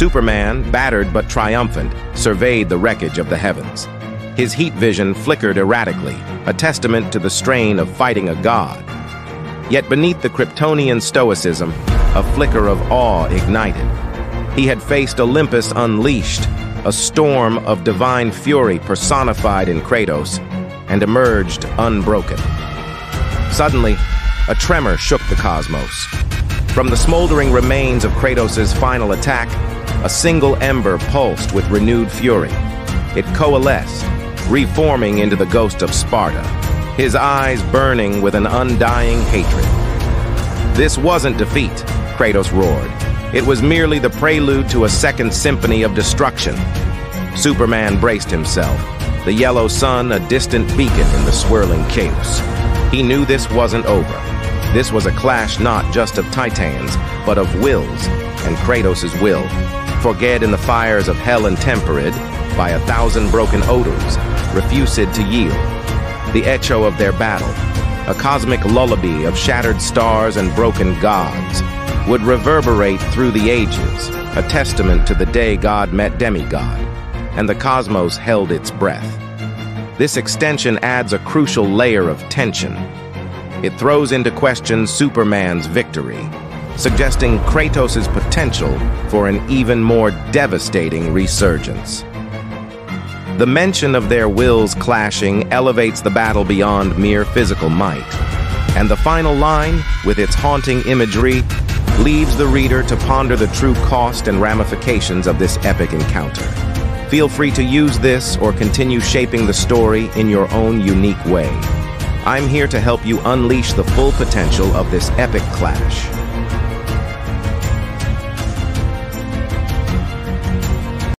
Superman, battered but triumphant, surveyed the wreckage of the heavens. His heat vision flickered erratically, a testament to the strain of fighting a god. Yet beneath the Kryptonian stoicism, a flicker of awe ignited. He had faced Olympus unleashed, a storm of divine fury personified in Kratos, and emerged unbroken. Suddenly, a tremor shook the cosmos. From the smoldering remains of Kratos' final attack, a single ember pulsed with renewed fury. It coalesced, reforming into the Ghost of Sparta, his eyes burning with an undying hatred. "This wasn't defeat," Kratos roared. "It was merely the prelude to a second symphony of destruction." Superman braced himself, the yellow sun a distant beacon in the swirling chaos. He knew this wasn't over. This was a clash not just of titans, but of wills, and Kratos' will, forged in the fires of hell and tempered by a thousand broken odors, refused to yield. The echo of their battle, a cosmic lullaby of shattered stars and broken gods, would reverberate through the ages, a testament to the day God met demigod, and the cosmos held its breath. This extension adds a crucial layer of tension. It throws into question Superman's victory, suggesting Kratos' potential for an even more devastating resurgence. The mention of their wills clashing elevates the battle beyond mere physical might, and the final line, with its haunting imagery, leaves the reader to ponder the true cost and ramifications of this epic encounter. Feel free to use this or continue shaping the story in your own unique way. I'm here to help you unleash the full potential of this epic clash.